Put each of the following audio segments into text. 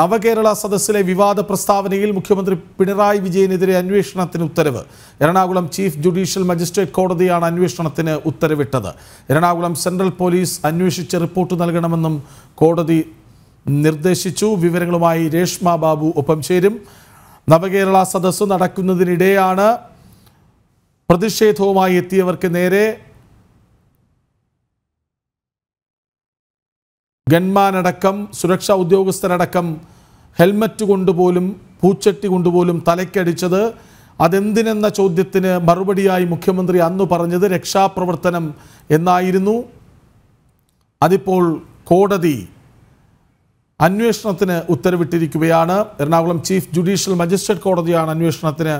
നവകേരള സദസ്സിലെ വിവാദ പ്രസ്താവനയിൽ മുഖ്യമന്ത്രി പിണറായി വിജയനെതിരെ അന്വേഷണത്തിന് ഉത്തരവ്. എറണാകുളം ചീഫ് ജുഡീഷ്യൽ മജിസ്ട്രേറ്റ് കോടതിയാണ് അന്വേഷണത്തിന് ഉത്തരവിട്ടത്. എറണാകുളം സെൻട്രൽ പോലീസ് അന്വേഷിച്ച് റിപ്പോർട്ട് നൽകണമെന്നും കോടതി നിർദ്ദേശിച്ചു. വിവരങ്ങളുമായി രേഷ്മ ബാബു ഒപ്പം ചേരും. നവകേരള സദസ്സ് നടക്കുന്നതിനിടെയാണ് പ്രതിഷേധവുമായി എത്തിയവർക്ക് നേരെ ഗൺമാനടക്കം സുരക്ഷാ ഉദ്യോഗസ്ഥരടക്കം ഹെൽമറ്റ് കൊണ്ടുപോലും പൂച്ചട്ടി കൊണ്ടുപോലും തലയ്ക്കടിച്ചത്. അതെന്തിനെന്ന ചോദ്യത്തിന് മറുപടിയായി മുഖ്യമന്ത്രി അന്ന് പറഞ്ഞത് രക്ഷാപ്രവർത്തനം എന്നായിരുന്നു. അതിപ്പോൾ കോടതി അന്വേഷണത്തിന് ഉത്തരവിട്ടിരിക്കുകയാണ്. എറണാകുളം ചീഫ് ജുഡീഷ്യൽ മജിസ്ട്രേറ്റ് കോടതിയാണ് അന്വേഷണത്തിന്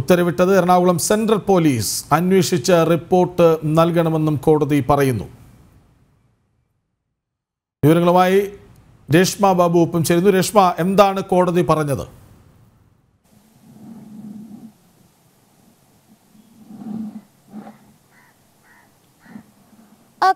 ഉത്തരവിട്ടത്. എറണാകുളം സെൻട്രൽ പോലീസ് അന്വേഷിച്ച് റിപ്പോർട്ട് നൽകണമെന്നും കോടതി പറയുന്നു. വിവരങ്ങളുമായി രേഷ്മ ബാബു ഒപ്പം ചേരുന്നു. രേഷ്മ, എന്താണ് കോടതി പറഞ്ഞത്?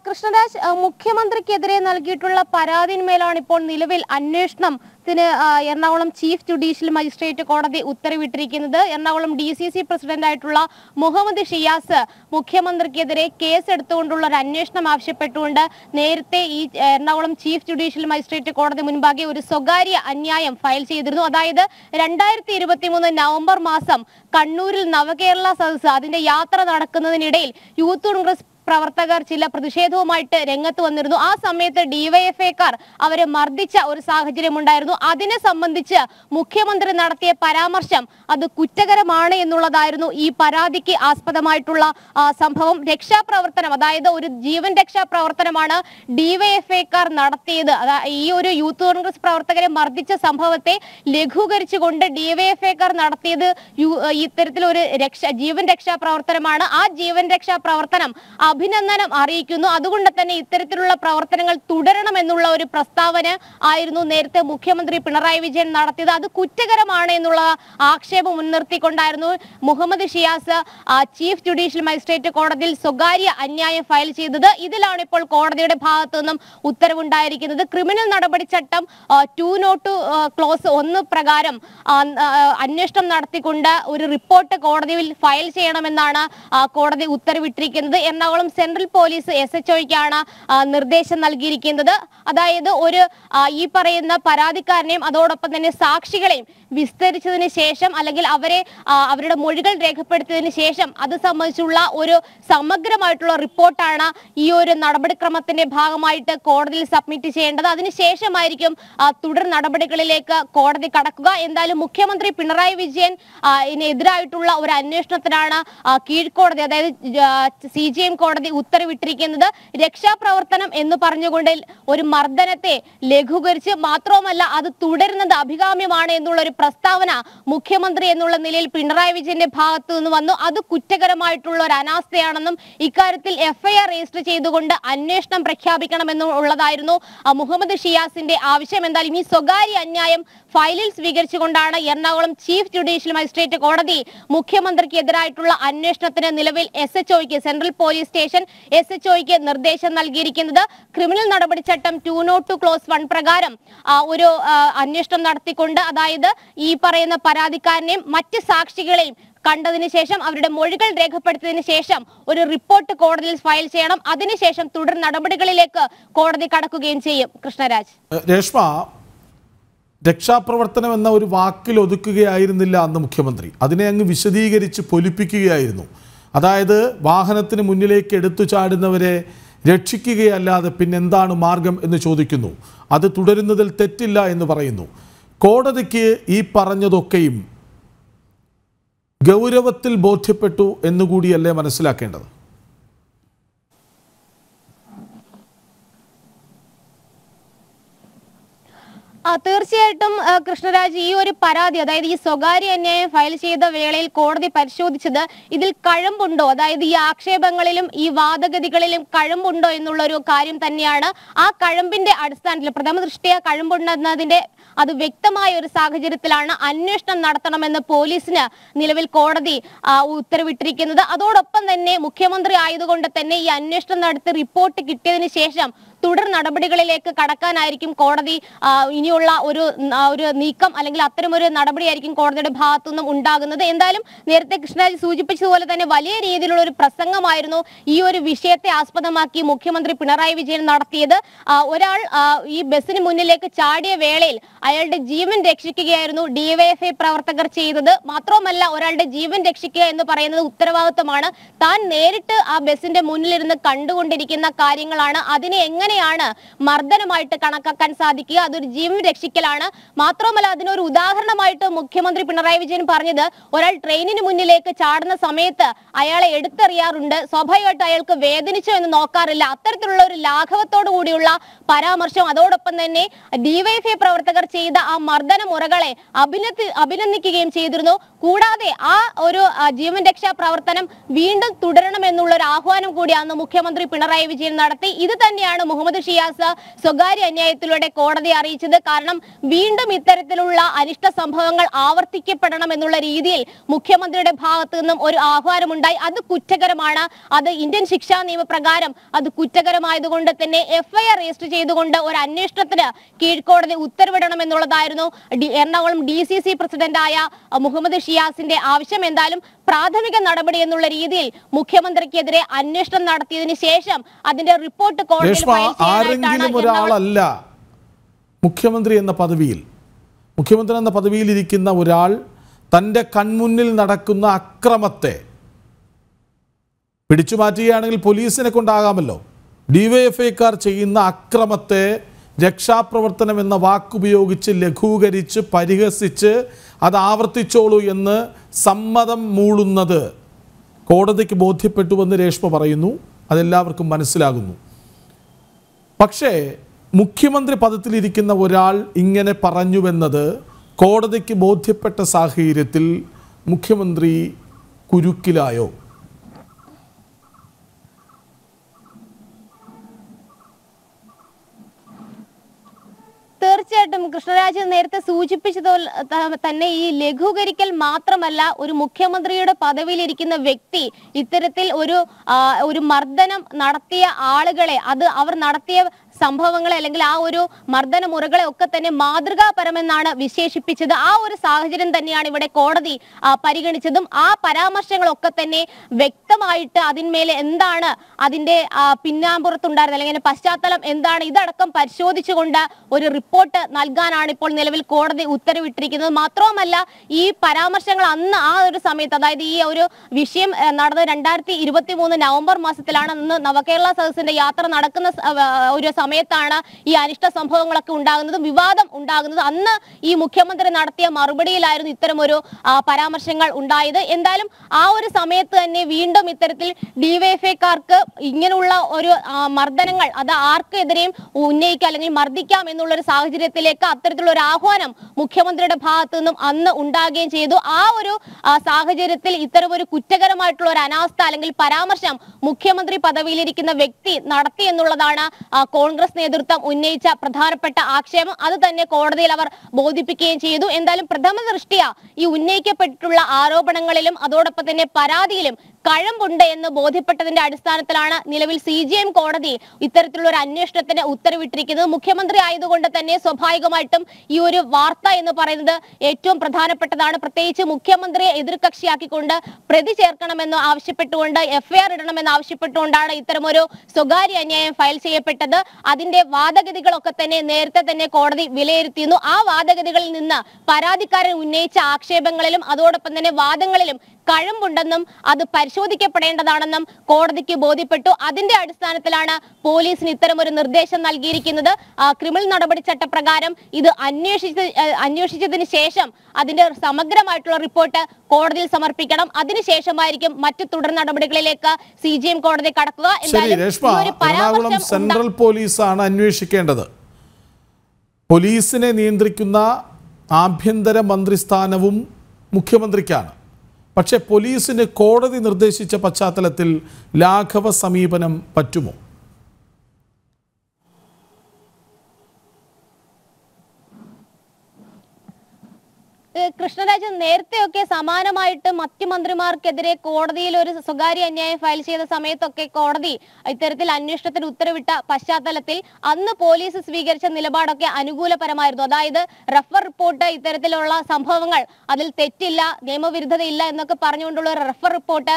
കൃഷ്ണരാജ്, മുഖ്യമന്ത്രിക്കെതിരെ നൽകിയിട്ടുള്ള പരാതിന്മേലാണ് ഇപ്പോൾ നിലവിൽ അന്വേഷണത്തിന് എറണാകുളം ചീഫ് ജുഡീഷ്യൽ മജിസ്ട്രേറ്റ് കോടതി ഉത്തരവിട്ടിരിക്കുന്നത്. എറണാകുളം DCC പ്രസിഡന്റായിട്ടുള്ള മുഹമ്മദ് ഷിയാസ് മുഖ്യമന്ത്രിക്കെതിരെ കേസെടുത്തുകൊണ്ടുള്ള ഒരു അന്വേഷണം ആവശ്യപ്പെട്ടുകൊണ്ട് നേരത്തെ ഈ എറണാകുളം ചീഫ് ജുഡീഷ്യൽ മജിസ്ട്രേറ്റ് കോടതി മുൻപാകെ ഒരു സ്വകാര്യ അന്യായം ഫയൽ ചെയ്തിരുന്നു. അതായത് 2023 നവംബർ മാസം കണ്ണൂരിൽ നവകേരള സദസ്സ് അതിന്റെ യാത്ര നടക്കുന്നതിനിടയിൽ യൂത്ത് കോൺഗ്രസ് പ്രവർത്തകർ ചില പ്രതിഷേധവുമായിട്ട് രംഗത്ത് വന്നിരുന്നു. ആ സമയത്ത് DVFAI അവരെ മർദ്ദിച്ച ഒരു സാഹചര്യം ഉണ്ടായിരുന്നു. അതിനെ സംബന്ധിച്ച് മുഖ്യമന്ത്രി നടത്തിയ പരാമർശം അത് കുറ്റകരമാണ് എന്നുള്ളതായിരുന്നു ഈ പരാതിക്ക് ആസ്പദമായിട്ടുള്ള സംഭവം. രക്ഷാപ്രവർത്തനം, അതായത് ഒരു ജീവൻ രക്ഷാപ്രവർത്തനമാണ് DVFAI നടത്തിയത്. ഈ ഒരു യൂത്ത് കോൺഗ്രസ് പ്രവർത്തകരെ മർദ്ദിച്ച സംഭവത്തെ ലഘൂകരിച്ചുകൊണ്ട് DVFAI നടത്തിയത് ഇത്തരത്തിലൊരു ജീവൻ രക്ഷാപ്രവർത്തനമാണ്. ആ ജീവൻ രക്ഷാപ്രവർത്തനം അഭിനന്ദനം അറിയിക്കുന്നു. അതുകൊണ്ട് തന്നെ ഇത്തരത്തിലുള്ള പ്രവർത്തനങ്ങൾ തുടരണമെന്നുള്ള ഒരു പ്രസ്താവന ആയിരുന്നു നേരത്തെ മുഖ്യമന്ത്രി പിണറായി വിജയൻ നടത്തിയത്. അത് കുറ്റകരമാണ് എന്നുള്ള ആക്ഷേപം മുൻനിർത്തിക്കൊണ്ടായിരുന്നു Muhammad Shiyas chief judicial magistrate കോടതിയിൽ സ്വകാര്യ അന്യായം ഫയൽ ചെയ്തത്. ഇതിലാണ് ഇപ്പോൾ കോടതിയുടെ ഭാഗത്തു നിന്നും ഉത്തരവുണ്ടായിരിക്കുന്നത്. ക്രിമിനൽ നടപടിച്ചട്ടം 202(1) പ്രകാരം അന്വേഷണം നടത്തിക്കൊണ്ട് ഒരു റിപ്പോർട്ട് കോടതിയിൽ ഫയൽ ചെയ്യണമെന്നാണ് കോടതി ഉത്തരവിട്ടിരിക്കുന്നത്. എറണാകുളം സെൻട്രൽ പോലീസ് SHOയ്ക്കാണ് നിർദ്ദേശം നൽകിയിരിക്കുന്നത്. അതായത് ഒരു ഈ പറയുന്ന പരാതിക്കാരനെയും അതോടൊപ്പം തന്നെ സാക്ഷികളെയും വിസ്തരിച്ചതിന് ശേഷം അല്ലെങ്കിൽ അവരുടെ മൊഴികൾ രേഖപ്പെടുത്തിയതിന് ശേഷം അത് സംബന്ധിച്ചുള്ള ഒരു സമഗ്രമായിട്ടുള്ള റിപ്പോർട്ടാണ് ഈ ഒരു നടപടിക്രമത്തിന്റെ ഭാഗമായിട്ട് കോടതിയിൽ സബ്മിറ്റ് ചെയ്യേണ്ടത്. അതിനുശേഷമായിരിക്കും തുടർ നടപടികളിലേക്ക് കോടതി കടക്കുക. എന്തായാലും മുഖ്യമന്ത്രി പിണറായി വിജയനെതിരായിട്ടുള്ള ഒരു അന്വേഷണത്തിനാണ് കീഴ്ക്കോടതി, അതായത് CJM കോടതി ഉത്തരവിട്ടിരിക്കുന്നത്. രക്ഷാപ്രവർത്തനം എന്ന് പറഞ്ഞുകൊണ്ട് ഒരു മർദ്ദനത്തെ ലഘൂകരിച്ച്, മാത്രവുമല്ല അത് തുടരുന്നത് അഭികാമ്യമാണ് എന്നുള്ള ഒരു പ്രസ്താവന മുഖ്യമന്ത്രി എന്നുള്ള നിലയിൽ പിണറായി വിജയന്റെ ഭാഗത്തു നിന്ന് വന്നു. അത് കുറ്റകരമായിട്ടുള്ള ഒരു അനാസ്ഥയാണെന്നും ഇക്കാര്യത്തിൽ FIR രജിസ്റ്റർ ചെയ്തുകൊണ്ട് അന്വേഷണം പ്രഖ്യാപിക്കണമെന്നും ഉള്ളതായിരുന്നു മുഹമ്മദ് ഷിയാസിന്റെ ആവശ്യം. എന്തായാലും ഈ സ്വകാര്യ അന്യായം ഫയലിൽ സ്വീകരിച്ചുകൊണ്ടാണ് എറണാകുളം ചീഫ് ജുഡീഷ്യൽ മജിസ്ട്രേറ്റ് കോടതി മുഖ്യമന്ത്രിക്കെതിരായിട്ടുള്ള അന്വേഷണത്തിന് നിലവിൽ SHOയ്ക്ക്, സെൻട്രൽ പോലീസ് സ്റ്റേഷൻ SHOയ്ക്ക് നിർദ്ദേശം നൽകിയിരിക്കുന്നത്. ക്രിമിനൽ നടപടിച്ചട്ടം 202(1) പ്രകാരം ഒരു അന്വേഷണം നടത്തിക്കൊണ്ട്, അതായത് ഈ പറയുന്ന പരാതിക്കാരനെയും മറ്റ് സാക്ഷികളെയും കണ്ടതിന് ശേഷം അവരുടെ മൊഴികൾ രേഖപ്പെടുത്തിയതിനു ശേഷം ഒരു റിപ്പോർട്ട് കോടതിയിൽ ഫയൽ ചെയ്യണം. അതിനുശേഷം തുടർ നടപടികളിലേക്ക് കോടതി കടക്കുകയും ചെയ്യും. കൃഷ്ണരാജ്, രേഷ്മ, രക്ഷാപ്രവർത്തനം എന്ന ഒരു വാക്കിൽ ഒതുക്കുകയായിരുന്നില്ല അന്ന് മുഖ്യമന്ത്രി. അതിനെ അങ്ങ് വിശദീകരിച്ച് പൊലിപ്പിക്കുകയായിരുന്നു. അതായത് വാഹനത്തിന് മുന്നിലേക്ക് എടുത്തു ചാടുന്നവരെ രക്ഷിക്കുകയല്ലാതെ പിന്നെന്താണ് മാർഗം എന്ന് ചോദിക്കുന്നു. അത് തുടരുന്നതിൽ തെറ്റില്ല എന്ന് പറയുന്നു. കോടതിക്ക് ഈ പറഞ്ഞതൊക്കെയും ഗൗരവത്തിൽ ബോധ്യപ്പെട്ടു എന്നുകൂടിയല്ലേ മനസ്സിലാക്കേണ്ടത്? തീർച്ചയായിട്ടും കൃഷ്ണരാജ്, ഈ ഒരു പരാതി, അതായത് ഈ സ്വകാര്യ അന്യായം ഫയൽ ചെയ്ത വേളയിൽ കോടതി പരിശോധിച്ചത് ഇതിൽ കഴമ്പുണ്ടോ, അതായത് ഈ ആക്ഷേപങ്ങളിലും ഈ വാദഗതികളിലും കഴമ്പുണ്ടോ എന്നുള്ള ഒരു കാര്യം തന്നെയാണ്. ആ കഴമ്പിന്റെ അടിസ്ഥാനത്തിൽ, പ്രഥമ ദൃഷ്ടിയാ കഴമ്പുണ്ടെന്നതിന്റെ അത് വ്യക്തമായ ഒരു സാഹചര്യത്തിലാണ് അന്വേഷണം നടത്തണമെന്ന് പോലീസിന് നിലവിൽ കോടതി ഉത്തരവിട്ടിരിക്കുന്നത്. അതോടൊപ്പം തന്നെ മുഖ്യമന്ത്രി ആയതുകൊണ്ട് തന്നെ ഈ അന്വേഷണം നടത്തി റിപ്പോർട്ട് കിട്ടിയതിന് ശേഷം തുടർ നടപടികളിലേക്ക് കടക്കാനായിരിക്കും കോടതി ഇനിയുള്ള ഒരു നീക്കം അല്ലെങ്കിൽ അത്തരമൊരു നടപടിയായിരിക്കും കോടതിയുടെ ഭാഗത്തുനിന്നും ഉണ്ടാകുന്നത്. എന്തായാലും നേരത്തെ കൃഷ്ണരാജ് സൂചിപ്പിച്ചതുപോലെ തന്നെ വലിയ രീതിയിലുള്ള ഒരു പ്രസംഗമായിരുന്നു ഈ ഒരു വിഷയത്തെ ആസ്പദമാക്കി മുഖ്യമന്ത്രി പിണറായി വിജയൻ നടത്തിയത്. ഒരാൾ ഈ ബസ്സിന് മുന്നിലേക്ക് ചാടിയ വേളയിൽ അയാളുടെ ജീവൻ രക്ഷിക്കുകയായിരുന്നു ഡിവൈഎഫ്ഐ പ്രവർത്തകർ ചെയ്തത്. മാത്രവുമല്ല ഒരാളുടെ ജീവൻ രക്ഷിക്കുക എന്ന് പറയുന്നത് ഉത്തരവാദിത്വമാണ്. താൻ നേരിട്ട് ആ ബസ്സിന്റെ മുന്നിലിരുന്ന് കണ്ടുകൊണ്ടിരിക്കുന്ന കാര്യങ്ങളാണ്. അതിനെ എങ്ങനെയാണ് മർദ്ദനമായിട്ട് കണക്കാക്കാൻ സാധിക്കുക? അതൊരു ജീവൻ രക്ഷിക്കലാണ്. മാത്രവുമല്ല അതിനൊരു ഉദാഹരണമായിട്ട് മുഖ്യമന്ത്രി പിണറായി വിജയൻ പറഞ്ഞത് ഒരാൾ ട്രെയിനിന് മുന്നിലേക്ക് ചാടുന്ന സമയത്ത് അയാളെ എടുത്തെറിയാറുണ്ട്, സ്വാഭാവികമായിട്ട് അയാൾക്ക് വേദനിച്ചോ എന്ന് നോക്കാറില്ല. അത്തരത്തിലുള്ള ഒരു ലാഘവത്തോടു കൂടിയുള്ള പരാമർശം, അതോടൊപ്പം തന്നെ ഡിവൈഎഫ്ഐ പ്രവർത്തകർ ചെയ്ത ആ മർദ്ദന മുറകളെ അഭിനന്ദിക്കുകയും ചെയ്തിരുന്നു. കൂടാതെ ആ ഒരു ജീവൻ രക്ഷാ പ്രവർത്തനം വീണ്ടും തുടരണമെന്നുള്ള ഒരു ആഹ്വാനം കൂടിയാണ് മുഖ്യമന്ത്രി പിണറായി വിജയൻ നടത്തി. ഇത് തന്നെയാണ് മുഹമ്മദ് ഷിയാസ് സ്വകാര്യ അന്യായത്തിലൂടെ കോടതിയെ അറിയിച്ചത്. കാരണം വീണ്ടും ഇത്തരത്തിലുള്ള അനിഷ്ട സംഭവങ്ങൾ ആവർത്തിക്കപ്പെടണം എന്നുള്ള രീതിയിൽ മുഖ്യമന്ത്രിയുടെ ഭാഗത്തു നിന്നും ഒരു ആഹ്വാനമുണ്ടായി. അത് കുറ്റകരമാണ്. അത് ഇന്ത്യൻ ശിക്ഷാ നിയമപ്രകാരം അത് കുറ്റകരമായതുകൊണ്ട് തന്നെ എഫ്ഐആർ രജിസ്റ്റർ ചെയ്തുകൊണ്ട് ഒരു അന്വേഷണത്തിന് കീഴ്ക്കോടതി ഉത്തരവിടണം എന്നുള്ളതായിരുന്നു എറണാകുളം DCC പ്രസിഡന്റായ മുഹമ്മദ് ഷിയാസിന്റെ ആവശ്യം. എന്തായാലും പ്രാഥമിക നടപടി എന്നുള്ള രീതിയിൽ മുഖ്യമന്ത്രിക്കെതിരെ അന്വേഷണം നടത്തിയതിനു ശേഷം അതിന്റെ റിപ്പോർട്ട് കോടതിയിൽ ഫയൽ ചെയ്യാനായിട്ടാണ്. മുഖ്യമന്ത്രി എന്ന പദവിയിൽ ഇരിക്കുന്ന ഒരാൾ തൻ്റെ കൺമുന്നിൽ നടക്കുന്ന അക്രമത്തെ പിടിച്ചു മാറ്റുകയാണെങ്കിൽ പോലീസിനെ കൊണ്ടാകാമല്ലോ. ഡിവൈഎഫ്ഐക്കാർ ചെയ്യുന്ന അക്രമത്തെ രക്ഷാപ്രവർത്തനം എന്ന വാക്കുപയോഗിച്ച് ലഘൂകരിച്ച് പരിഹസിച്ച് അത് ആവർത്തിച്ചോളൂ എന്ന് സമ്മതം മൂളുന്നത് കോടതിക്ക് ബോധ്യപ്പെട്ടുവെന്ന് രേഷ്മ പറയുന്നു. അതെല്ലാവർക്കും മനസ്സിലാകുന്നു. പക്ഷേ മുഖ്യമന്ത്രി പദത്തിലിരിക്കുന്ന ഒരാൾ ഇങ്ങനെ പറഞ്ഞുവെന്നത് കോടതിക്ക് ബോധ്യപ്പെട്ട സാഹചര്യത്തിൽ മുഖ്യമന്ത്രി കുരുക്കിലായോ? തീർച്ചയായിട്ടും കൃഷ്ണരാജ് നേരത്തെ സൂചിപ്പിച്ചതുപോലെ തന്നെ ഈ ലഘൂകരിക്കൽ മാത്രമല്ല, ഒരു മുഖ്യമന്ത്രിയുടെ പദവിയിലിരിക്കുന്ന വ്യക്തി ഇത്തരത്തിൽ ഒരു മർദ്ദനം നടത്തിയ ആളുകളെ, അത് അവർ നടത്തിയ സംഭവങ്ങളെ അല്ലെങ്കിൽ ആ ഒരു മർദ്ദന മുറകളെ ഒക്കെ തന്നെ മാതൃകാപരമെന്നാണ് വിശേഷിപ്പിച്ചത്. ആ ഒരു സാഹചര്യം തന്നെയാണ് ഇവിടെ കോടതി പരിഗണിച്ചതും. ആ പരാമർശങ്ങളൊക്കെ തന്നെ വ്യക്തമായിട്ട് അതിന്മേൽ എന്താണ് അതിന്റെ പിന്നാമ്പുറത്തുണ്ടായിരുന്നത് അല്ലെങ്കിൽ പശ്ചാത്തലം എന്താണ് ഇതടക്കം പരിശോധിച്ചുകൊണ്ട് ഒരു റിപ്പോർട്ട് നൽകാനാണ് ഇപ്പോൾ നിലവിൽ കോടതി ഉത്തരവിട്ടിരിക്കുന്നത്. മാത്രവുമല്ല ഈ പരാമർശങ്ങൾ അന്ന് ആ ഒരു സമയത്ത്, അതായത് ഈ ഒരു വിഷയം നടന്നത് 2023 നവംബർ മാസത്തിലാണ്. അന്ന് നവകേരള സദസ്സിന്റെ യാത്ര നടക്കുന്ന ഒരു സമയത്താണ് ഈ അനിഷ്ട സംഭവങ്ങളൊക്കെ ഉണ്ടാകുന്നതും വിവാദം ഉണ്ടാകുന്നതും. അന്ന് ഈ മുഖ്യമന്ത്രി നടത്തിയ മറുപടിയിലായിരുന്നു ഇത്തരമൊരു പരാമർശങ്ങൾ ഉണ്ടായത്. എന്തായാലും ആ ഒരു സമയത്ത് തന്നെ വീണ്ടും ഇത്തരത്തിൽ ഡിവൈഎഫ്ഐക്കാർക്ക് ഇങ്ങനെയുള്ള ഒരു മർദ്ദനങ്ങൾ അത് ആർക്കെതിരെയും ഉന്നയിക്കാം അല്ലെങ്കിൽ മർദ്ദിക്കാം എന്നുള്ളൊരു സാഹചര്യത്തിലേക്ക് അത്തരത്തിലുള്ള ഒരു ആഹ്വാനം മുഖ്യമന്ത്രിയുടെ ഭാഗത്തു നിന്നും അന്ന് ഉണ്ടാകുകയും ചെയ്തു. ആ ഒരു സാഹചര്യത്തിൽ ഇത്തരമൊരു കുറ്റകരമായിട്ടുള്ള ഒരു അനാസ്ഥ അല്ലെങ്കിൽ പരാമർശം മുഖ്യമന്ത്രി പദവിയിലിരിക്കുന്ന വ്യക്തി നടത്തി എന്നുള്ളതാണ് കോൺഗ്രസ് നേതൃത്വം ഉന്നയിച്ച പ്രധാനപ്പെട്ട ആക്ഷേപം. അത് തന്നെ കോടതിയിൽ അവർ ബോധിപ്പിക്കുകയും ചെയ്തു. എന്തായാലും പ്രഥമ ദൃഷ്ടിയ ഈ ഉന്നയിക്കപ്പെട്ടിട്ടുള്ള ആരോപണങ്ങളിലും അതോടൊപ്പം തന്നെ പരാതിയിലും കഴമ്പുണ്ട് എന്ന് ബോധ്യപ്പെട്ടതിന്റെ അടിസ്ഥാനത്തിലാണ് നിലവിൽ CJM കോടതി ഇത്തരത്തിലുള്ള ഒരു അന്വേഷണത്തിന് ഉത്തരവിട്ടിരിക്കുന്നത്. മുഖ്യമന്ത്രി ആയതുകൊണ്ട് തന്നെ സ്വാഭാവികമായിട്ടും ഈ ഒരു വാർത്ത എന്ന് പറയുന്നത് ഏറ്റവും പ്രധാനപ്പെട്ടതാണ്. പ്രത്യേകിച്ച് മുഖ്യമന്ത്രിയെ എതിർകക്ഷിയാക്കിക്കൊണ്ട് പ്രതി ചേർക്കണമെന്ന് ആവശ്യപ്പെട്ടുകൊണ്ട് FIR ഇടണമെന്ന് ആവശ്യപ്പെട്ടുകൊണ്ടാണ് ഇത്തരമൊരു സ്വകാര്യ അന്യായം ഫയൽ ചെയ്യപ്പെട്ടത്. അതിന്റെ വാദഗതികളൊക്കെ തന്നെ നേരത്തെ തന്നെ കോടതി വിലയിരുത്തിയിരുന്നു. ആ വാദഗതികളിൽ നിന്ന് പരാതിക്കാരൻ ഉന്നയിച്ച ആക്ഷേപങ്ങളിലും അതോടൊപ്പം തന്നെ വാദങ്ങളിലും കഴമ്പുണ്ടെന്നും അത് പരിശോധിക്കപ്പെടേണ്ടതാണെന്നും കോടതിക്ക് ബോധ്യപ്പെട്ടു. അതിന്റെ അടിസ്ഥാനത്തിലാണ് പോലീസിന് ഇത്തരമൊരു നിർദ്ദേശം നൽകിയിരിക്കുന്നത്. ക്രിമിനൽ നടപടി ചട്ടപ്രകാരം ഇത് അന്വേഷിച്ചതിന് ശേഷം അതിന്റെ സമഗ്രമായിട്ടുള്ള റിപ്പോർട്ട് കോടതിയിൽ സമർപ്പിക്കണം. അതിനുശേഷമായിരിക്കും മറ്റു തുടർ നടപടികളിലേക്ക് CJM കോടതി കടക്കുക. എറണാകുളം സെൻട്രൽ പോലീസാണ് അന്വേഷിക്കേണ്ടത്. പോലീസിനെ നിയന്ത്രിക്കുന്ന ആഭ്യന്തര മന്ത്രിസ്ഥാനവും മുഖ്യമന്ത്രിക്കാണ്. പക്ഷേ പോലീസിന് കോടതി നിർദ്ദേശിച്ച പശ്ചാത്തലത്തിൽ ലാഘവ സമീപനം പറ്റുമോ? കൃഷ്ണരാജ് നേരത്തെയൊക്കെ സമാനമായിട്ട് മറ്റു മന്ത്രിമാർക്കെതിരെ കോടതിയിൽ ഒരു സ്വകാര്യ അന്യായം ഫയൽ ചെയ്ത സമയത്തൊക്കെ കോടതി ഇത്തരത്തിൽ അന്വേഷണത്തിന് ഉത്തരവിട്ട പശ്ചാത്തലത്തിൽ അന്ന് പോലീസ് സ്വീകരിച്ച നിലപാടൊക്കെ അനുകൂലപരമായിരുന്നു. അതായത് റഫർ റിപ്പോർട്ട് ഇത്തരത്തിലുള്ള സംഭവങ്ങൾ അതിൽ തെറ്റില്ല നിയമവിരുദ്ധതയില്ല എന്നൊക്കെ പറഞ്ഞുകൊണ്ടുള്ള ഒരു റഫർ റിപ്പോർട്ട്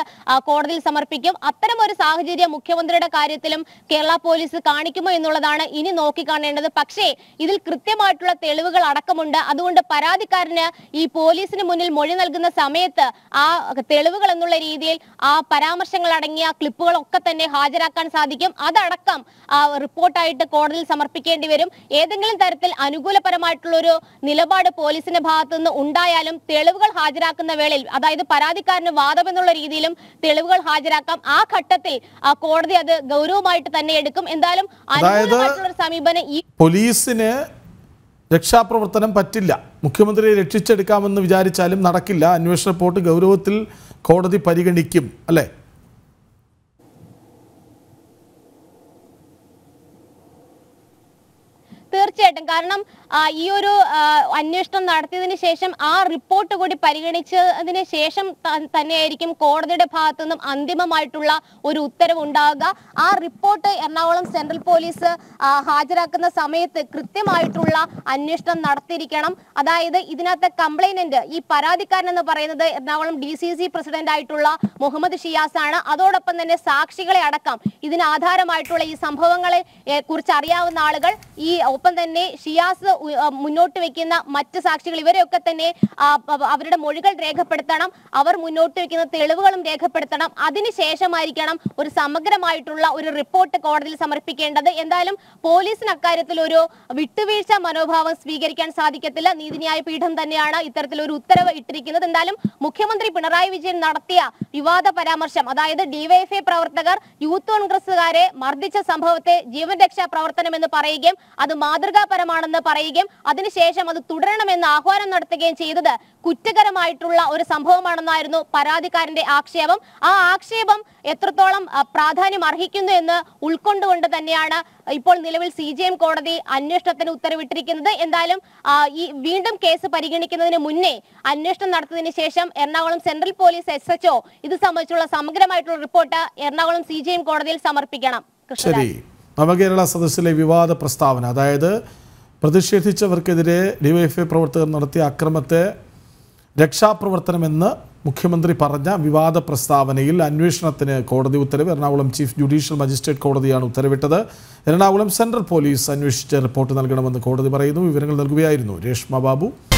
കോടതിയിൽ സമർപ്പിക്കും. അത്തരം ഒരു സാഹചര്യം മുഖ്യമന്ത്രിയുടെ കാര്യത്തിലും കേരള പോലീസ് കാണിക്കുമോ എന്നുള്ളതാണ് ഇനി നോക്കിക്കാണേണ്ടത്. പക്ഷേ ഇതിൽ കൃത്യമായിട്ടുള്ള തെളിവുകൾ അടക്കമുണ്ട്. അതുകൊണ്ട് പരാതിക്കാരന് ഈ പോലീസിന് മുന്നിൽ മൊഴി നൽകുന്ന സമയത്ത് ആ തെളിവുകൾ എന്നുള്ള രീതിയിൽ ആ പരാമർശങ്ങൾ അടങ്ങിയ ക്ലിപ്പുകളൊക്കെ തന്നെ ഹാജരാക്കാൻ സാധിക്കും. അതടക്കം ആ റിപ്പോർട്ടായിട്ട് കോടതിയിൽ സമർപ്പിക്കേണ്ടി വരും. ഏതെങ്കിലും തരത്തിൽ അനുകൂലപരമായിട്ടുള്ളൊരു നിലപാട് പോലീസിന്റെ ഭാഗത്തു നിന്ന് ഉണ്ടായാലും തെളിവുകൾ ഹാജരാക്കുന്ന വേളയിൽ, അതായത് പരാതിക്കാരന് വാദം എന്നുള്ള രീതിയിലും തെളിവുകൾ ഹാജരാക്കാം. ആ ഘട്ടത്തിൽ ആ കോടതി അത് ഗൗരവമായിട്ട് തന്നെ എടുക്കും. എന്തായാലും അനുകൂലമായിട്ടുള്ള സമീപനം ഈ പോലീസിന് രക്ഷാപ്രവർത്തനം പറ്റില്ല. മുഖ്യമന്ത്രിയെ രക്ഷിച്ചെടുക്കാമെന്ന് വിചാരിച്ചാലും നടക്കില്ല. അന്വേഷണ റിപ്പോർട്ട് ഗൗരവത്തിൽ കോടതി പരിഗണിക്കും അല്ലേ? തീർച്ചയായിട്ടും. കാരണം ഈ ഒരു അന്വേഷണം നടത്തിയതിന് ശേഷം ആ റിപ്പോർട്ട് കൂടി പരിഗണിച്ചതിന് ശേഷം തന്നെയായിരിക്കും കോടതിയുടെ ഭാഗത്തു നിന്നും അന്തിമമായിട്ടുള്ള ഒരു ഉത്തരവ് ഉണ്ടാവുക. ആ റിപ്പോർട്ട് എറണാകുളം സെൻട്രൽ പോലീസ് ഹാജരാക്കുന്ന സമയത്ത് കൃത്യമായിട്ടുള്ള അന്വേഷണം നടത്തിയിരിക്കണം. അതായത് ഇതിനകത്തെ കംപ്ലൈനന്റ് ഈ പരാതിക്കാരൻ എന്ന് പറയുന്നത് എറണാകുളം DCC പ്രസിഡന്റ് ആയിട്ടുള്ള മുഹമ്മദ് ഷിയാസ് ആണ്. അതോടൊപ്പം തന്നെ സാക്ഷികളെ അടക്കം ഇതിന് ആധാരമായിട്ടുള്ള ഈ സംഭവങ്ങളെ കുറിച്ച് അറിയാവുന്ന ആളുകൾ ഈ ഒപ്പം തന്നെ ഷിയാസ് മുന്നോട്ട് വെക്കുന്ന മറ്റ് സാക്ഷികൾ ഇവരെയൊക്കെ തന്നെ അവരുടെ മൊഴികൾ രേഖപ്പെടുത്തണം. അവർ മുന്നോട്ട് വെക്കുന്ന തെളിവുകളും രേഖപ്പെടുത്തണം. അതിനുശേഷമായിരിക്കണം ഒരു സമഗ്രമായിട്ടുള്ള ഒരു റിപ്പോർട്ട് കോടതിയിൽ സമർപ്പിക്കേണ്ടത്. എന്തായാലും പോലീസിന് അക്കാര്യത്തിൽ ഒരു വിട്ടുവീഴ്ച മനോഭാവം സ്വീകരിക്കാൻ സാധിക്കത്തില്ല. നീതിന്യായ പീഠം തന്നെയാണ് ഇത്തരത്തിൽ ഒരു ഉത്തരവ് ഇട്ടിരിക്കുന്നത്. എന്തായാലും മുഖ്യമന്ത്രി പിണറായി വിജയൻ നടത്തിയ വിവാദ പരാമർശം, അതായത് DVFAI പ്രവർത്തകർ യൂത്ത് കോൺഗ്രസുകാരെ മർദ്ദിച്ച സംഭവത്തെ ജീവൻ രക്ഷാ പ്രവർത്തനം എന്ന് പറയുകയും അത് മാതൃകാപരമാണെന്ന് പറയുകയും അതിനുശേഷം അത് തുടരണമെന്ന് ആഹ്വാനം നടത്തുകയും ചെയ്തത് കുറ്റകരമായിട്ടുള്ള ഒരു സംഭവമാണെന്നായിരുന്നു പരാതിക്കാരന്റെ ആക്ഷേപം. ആ ആക്ഷേപം എത്രത്തോളം പ്രാധാന്യം അർഹിക്കുന്നു എന്ന് ഉൾക്കൊണ്ടുകൊണ്ട് തന്നെയാണ് ഇപ്പോൾ നിലവിൽ CJM കോടതി അന്വേഷണത്തിന് ഉത്തരവിട്ടിരിക്കുന്നത്. എന്തായാലും ഈ വീണ്ടും കേസ് പരിഗണിക്കുന്നതിന് മുന്നേ അന്വേഷണം നടത്തിയതിനു ശേഷം എറണാകുളം സെൻട്രൽ പോലീസ് SHO ഇത് സംബന്ധിച്ചുള്ള സമഗ്രമായിട്ടുള്ള റിപ്പോർട്ട് എറണാകുളം CJM കോടതിയിൽ സമർപ്പിക്കണം. നവകേരള സദസ്സിലെ വിവാദ പ്രസ്താവന, അതായത് പ്രതിഷേധിച്ചവർക്കെതിരെ DVFAI പ്രവർത്തകർ നടത്തിയ അക്രമത്തെ രക്ഷാപ്രവർത്തനമെന്ന് മുഖ്യമന്ത്രി പറഞ്ഞ വിവാദ പ്രസ്താവനയിൽ അന്വേഷണത്തിന് കോടതി ഉത്തരവ്. എറണാകുളം ചീഫ് ജുഡീഷ്യൽ മജിസ്ട്രേറ്റ് കോടതിയാണ് ഉത്തരവിട്ടത്. എറണാകുളം സെൻട്രൽ പോലീസ് അന്വേഷിച്ച് റിപ്പോർട്ട് നൽകണമെന്ന് കോടതി പറയുന്നു. വിവരങ്ങൾ നൽകുകയായിരുന്നു രേഷ്മ ബാബു.